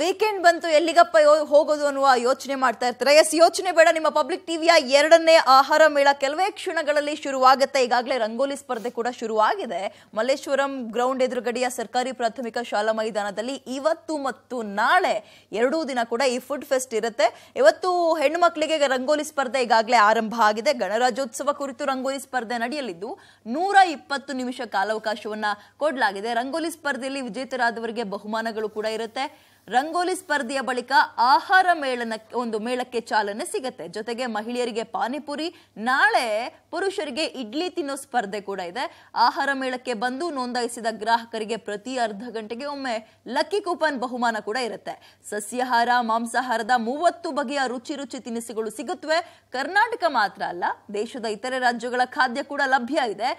Weekend ಬಂತು ಎಲ್ಲಿಗಪ್ಪ ಹೋಗೋದು ಅನ್ನುವ ಯೋಚನೆ ಮಾಡ್ತಾ ಇರ್ತಾರೆ. ಎಸ್, ಯೋಚನೆ ಬೇಡ. ನಿಮ್ಮ ಪಬ್ಲಿಕ್ ಟಿವಿಯ ಎರಡನೇ ಆಹಾರ ಮೇಳ ಕೆಲವೇ ಕ್ಷಣಗಳಲ್ಲಿ ಶುರುವಾಗುತ್ತೆ. ಈಗಾಗಲೇ ರಂಗೋಲಿ ಸ್ಪರ್ಧೆ ಕೂಡ ಶುರುವಾಗಿದೆ. ಮಲ್ಲೇಶ್ವರಂ ಗ್ರೌಂಡ್ ಎದುರುಗಡೆಯ ಸರ್ಕಾರಿ ಪ್ರಾಥಮಿಕ ಶಾಲಾ ಮೈದಾನದಲ್ಲಿ ಇವತ್ತು ಮತ್ತು ನಾಳೆ ಎರಡೂ ದಿನ ಕೂಡ ಈ ಫುಡ್ ಫೆಸ್ಟ್ ಇರುತ್ತೆ. ಇವತ್ತು ಹೆಣ್ಣು ಮಕ್ಕಳಿಗೆ ರಂಗೋಲಿ ಸ್ಪರ್ಧೆ ಈಗಾಗಲೇ ಆರಂಭ ಆಗಿದೆ. ಗಣರಾಜ್ಯೋತ್ಸವ ಕುರಿತು ರಂಗೋಲಿ ಸ್ಪರ್ಧೆ ನಡೆಯಲಿದ್ದು 120 ನಿಮಿಷ ಕಾಲಾವಕಾಶವನ್ನು ಕೊಡಲಾಗಿದೆ. ರಂಗೋಲಿ ಸ್ಪರ್ಧೆಯಲ್ಲಿ ವಿಜೇತರಾದವರಿಗೆ ಬಹುಮಾನಗಳು ಕೂಡ ಇರುತ್ತೆ. ರಂಗೋಲಿ ಸ್ಪರ್ಧೆಯ ಬಳಿಕ ಆಹಾರ ಮೇಳಕ್ಕೆ ಚಾಲನೆ ಸಿಗುತ್ತೆ. ಜೊತೆಗೆ ಮಹಿಳೆಯರಿಗೆ ಪಾನಿಪುರಿ, ನಾಳೆ ಪುರುಷರಿಗೆ ಇಡ್ಲಿ ತಿನ್ನೋ ಸ್ಪರ್ಧೆ ಕೂಡ ಇದೆ. ಆಹಾರ ಮೇಳಕ್ಕೆ ಬಂದು ನೋಂದಾಯಿಸಿದ ಗ್ರಾಹಕರಿಗೆ ಪ್ರತಿ ಅರ್ಧ ಗಂಟೆಗೆ ಒಮ್ಮೆ ಲಕ್ಕಿ ಕೂಪನ್ ಬಹುಮಾನ ಕೂಡ ಇರುತ್ತೆ. ಸಸ್ಯಾಹಾರ, ಮಾಂಸಾಹಾರದ 30 ಬಗೆಯ ರುಚಿ ತಿನಿಸುಗಳು ಸಿಗುತ್ತವೆ. ಕರ್ನಾಟಕ ಮಾತ್ರ ಅಲ್ಲ, ದೇಶದ ಇತರೆ ರಾಜ್ಯಗಳ ಖಾದ್ಯ ಕೂಡ ಲಭ್ಯ ಇದೆ.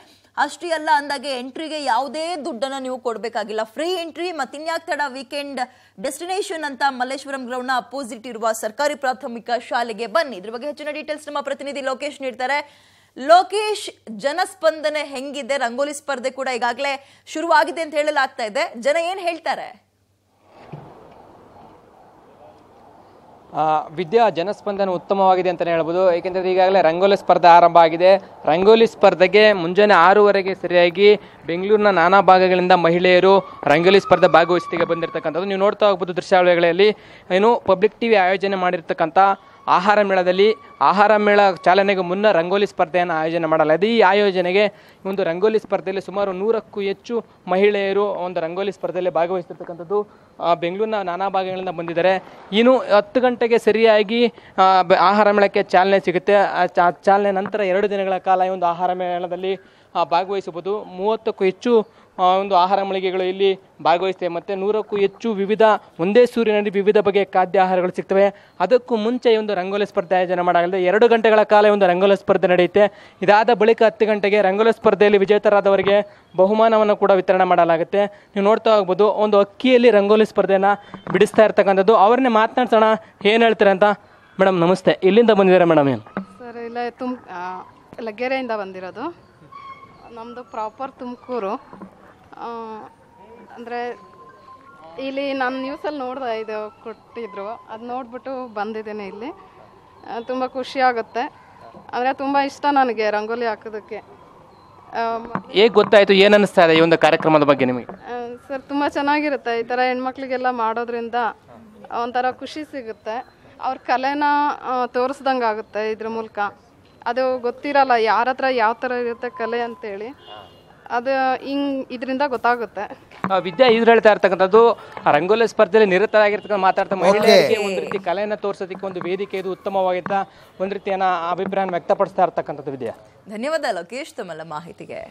ಅಷ್ಟೇ ಅಲ್ಲ, ಅಂದಾಗೆ ಎಂಟ್ರಿಗೆ ಯಾವುದೇ ದುಡ್ಡನ್ನ ನೀವು ಕೊಡಬೇಕಾಗಿಲ್ಲ. Free entry. ಮತ್ತಿನ್ಯಾಕ್ ತಡ, ವೀಕೆಂಡ್ ಡೆಸ್ಟಿನೇಷನ್ ಅಂತ ಮಲ್ಲೇಶ್ವರಂ ಗ್ರೌಂಡ್ನ ಅಪೋಸಿಟ್ ಇರುವ ಸರ್ಕಾರಿ ಪ್ರಾಥಮಿಕ ಶಾಲೆಗೆ ಬನ್ನಿ. ಇದ್ರ ಬಗ್ಗೆ ಹೆಚ್ಚಿನ ಡೀಟೇಲ್ಸ್ ನಮ್ಮ ಪ್ರತಿನಿಧಿ ಲೋಕೇಶ್ ನೀಡ್ತಾರೆ. ಲೋಕೇಶ್, ಜನಸ್ಪಂದನೆ ಹೆಂಗಿದೆ? ರಂಗೋಲಿ ಸ್ಪರ್ಧೆ ಕೂಡ ಈಗಾಗಲೇ ಶುರುವಾಗಿದೆ ಅಂತ ಹೇಳಲಾಗ್ತಾ ಇದೆ. ಜನ ಏನ್ ಹೇಳ್ತಾರೆ? ವಿದ್ಯಾ, ಜನಸ್ಪಂದನ ಉತ್ತಮವಾಗಿದೆ ಅಂತಲೇ ಹೇಳ್ಬೋದು. ಏಕೆಂದರೆ ಈಗಾಗಲೇ ರಂಗೋಲಿ ಸ್ಪರ್ಧೆ ಆರಂಭ ಆಗಿದೆ. ರಂಗೋಲಿ ಸ್ಪರ್ಧೆಗೆ ಮುಂಜಾನೆ 6 ಗಂಟೆಗೆ ಸರಿಯಾಗಿ ಬೆಂಗಳೂರಿನ ನಾನಾ ಭಾಗಗಳಿಂದ ಮಹಿಳೆಯರು ರಂಗೋಲಿ ಸ್ಪರ್ಧೆ ಭಾಗವಹಿಸಿಗೆ ಬಂದಿರತಕ್ಕಂಥದ್ದು ನೀವು ನೋಡ್ತಾ ಹೋಗ್ಬೋದು ದೃಶ್ಯಾವಳಿಗಳಲ್ಲಿ. ಏನು ಪಬ್ಲಿಕ್ ಟಿವಿ ಆಯೋಜನೆ ಮಾಡಿರ್ತಕ್ಕಂಥ ಆಹಾರ ಮೇಳದಲ್ಲಿ ಆಹಾರ ಮೇಳ ಚಾಲನೆಗೂ ಮುನ್ನ ರಂಗೋಲಿ ಸ್ಪರ್ಧೆಯನ್ನು ಆಯೋಜನೆ ಮಾಡಲಾಗಿದೆ. ಈ ಆಯೋಜನೆಗೆ ಒಂದು ರಂಗೋಲಿ ಸ್ಪರ್ಧೆಯಲ್ಲಿ ಸುಮಾರು 100ಕ್ಕೂ ಹೆಚ್ಚು ಮಹಿಳೆಯರು ಒಂದು ರಂಗೋಲಿ ಸ್ಪರ್ಧೆಯಲ್ಲಿ ಭಾಗವಹಿಸಿರ್ತಕ್ಕಂಥದ್ದು ಬೆಂಗಳೂರಿನ ನಾನಾ ಭಾಗಗಳಿಂದ ಬಂದಿದ್ದಾರೆ. ಇನ್ನು 10 ಗಂಟೆಗೆ ಸರಿಯಾಗಿ ಆಹಾರ ಮೇಳಕ್ಕೆ ಚಾಲನೆ ಸಿಗುತ್ತೆ. ಚಾಲನೆ ನಂತರ 2 ದಿನಗಳ ಕಾಲ ಈ ಒಂದು ಆಹಾರ ಮೇಳದಲ್ಲಿ ಭಾಗವಹಿಸಬಹುದು. 30ಕ್ಕೂ ಹೆಚ್ಚು ಒಂದು ಆಹಾರ ಮಳಿಗೆಗಳು ಇಲ್ಲಿ ಭಾಗವಹಿಸ್ತೇವೆ. ಮತ್ತು 100ಕ್ಕೂ ಹೆಚ್ಚು ವಿವಿಧ ಒಂದೇ ಸೂರಿನಲ್ಲಿ ವಿವಿಧ ಬಗೆಯ ಖಾದ್ಯ ಆಹಾರಗಳು ಸಿಗ್ತವೆ. ಅದಕ್ಕೂ ಮುಂಚೆ ಒಂದು ರಂಗೋಲಿ ಸ್ಪರ್ಧೆ ಆಯೋಜನೆ ಮಾಡಲಾಗಿದೆ. 2 ಗಂಟೆಗಳ ಕಾಲ ಒಂದು ರಂಗೋಲಿ ಸ್ಪರ್ಧೆ ನಡೆಯುತ್ತೆ. ಇದಾದ ಬಳಿಕ 10 ಗಂಟೆಗೆ ರಂಗೋಲಿ ಸ್ಪರ್ಧೆಯಲ್ಲಿ ವಿಜೇತರಾದವರಿಗೆ ಬಹುಮಾನವನ್ನು ಕೂಡ ವಿತರಣೆ ಮಾಡಲಾಗುತ್ತೆ. ನೀವು ನೋಡ್ತಾ ಹೋಗ್ಬೋದು ಒಂದು ಅಕ್ಕಿಯಲ್ಲಿ ರಂಗೋಲಿ ಸ್ಪರ್ಧೆಯನ್ನು ಬಿಡಿಸ್ತಾ ಇರ್ತಕ್ಕಂಥದ್ದು. ಅವ್ರನ್ನೇ ಮಾತನಾಡ್ಸೋಣ, ಏನು ಹೇಳ್ತಾರೆ ಅಂತ. ಮೇಡಮ್ ನಮಸ್ತೆ, ಇಲ್ಲಿಂದ ಬಂದಿದ್ದಾರೆ ಮೇಡಮ್? ಏನು ಸರ್, ಇಲ್ಲ ಲಗ್ಗೆರೆಯಿಂದ ಬಂದಿರೋದು. ನಮ್ಮದು ಪ್ರಾಪರ್ ತುಮಕೂರು. ಅಂದರೆ ಇಲ್ಲಿ ನಾನು ನ್ಯೂಸಲ್ಲಿ ನೋಡ್ದೆ ಇದು ಕೊಟ್ಟಿದ್ರು, ಅದು ನೋಡಿಬಿಟ್ಟು ಬಂದಿದ್ದೀನಿ. ಇಲ್ಲಿ ತುಂಬ ಖುಷಿಯಾಗುತ್ತೆ, ಅಂದರೆ ತುಂಬ ಇಷ್ಟ ನನಗೆ ರಂಗೋಲಿ ಹಾಕೋದಕ್ಕೆ. ಹೇಗೆ ಗೊತ್ತಾಯಿತು, ಏನು ಅನ್ನಿಸ್ತಾ ಇದೆ ಈ ಒಂದು ಕಾರ್ಯಕ್ರಮದ ಬಗ್ಗೆ ನಿಮಗೆ? ಸರ್, ತುಂಬ ಚೆನ್ನಾಗಿರುತ್ತೆ. ಈ ಥರ ಹೆಣ್ಮಕ್ಳಿಗೆಲ್ಲ ಮಾಡೋದ್ರಿಂದ ಒಂಥರ ಖುಷಿ ಸಿಗುತ್ತೆ. ಅವ್ರ ಕಲೆನ ತೋರಿಸ್ದಂಗೆ ಆಗುತ್ತೆ ಇದ್ರ ಮೂಲಕ. ಅದು ಗೊತ್ತಿರಲ್ಲ ಯಾರ ಹತ್ರ ಯಾವ ಥರ ಇರುತ್ತೆ ಕಲೆ ಅಂತೇಳಿ, ಅದು ಹಿಂಗೆ ಇದರಿಂದ ಗೊತ್ತಾಗುತ್ತೆ. ವಿದ್ಯಾ, ಇದ್ರು ಹೇಳ್ತಾ ಇರ್ತಕ್ಕಂಥದ್ದು ರಂಗೋಲಿ ಸ್ಪರ್ಧೆಯಲ್ಲಿ ನಿರತರಾಗಿರ್ತಕ್ಕಂಥ ಮಾತಾಡ್ತಾ ಮಹಿಳೆಯರಿಗೆ ಒಂದು ರೀತಿ ಕಲೆಯನ್ನು ತೋರಿಸೋದಕ್ಕೆ ಒಂದು ವೇದಿಕೆ ಇದು ಉತ್ತಮವಾಗಿದ್ದ ಒಂದು ರೀತಿಯ ಅಭಿಪ್ರಾಯ ವ್ಯಕ್ತಪಡಿಸ್ತಾ ಇರ್ತಕ್ಕಂಥದ್ದು. ವಿದ್ಯಾ, ಧನ್ಯವಾದ ಲೋಕೇಶ್ ತಮ್ಮೆಲ್ಲ ಮಾಹಿತಿಗೆ.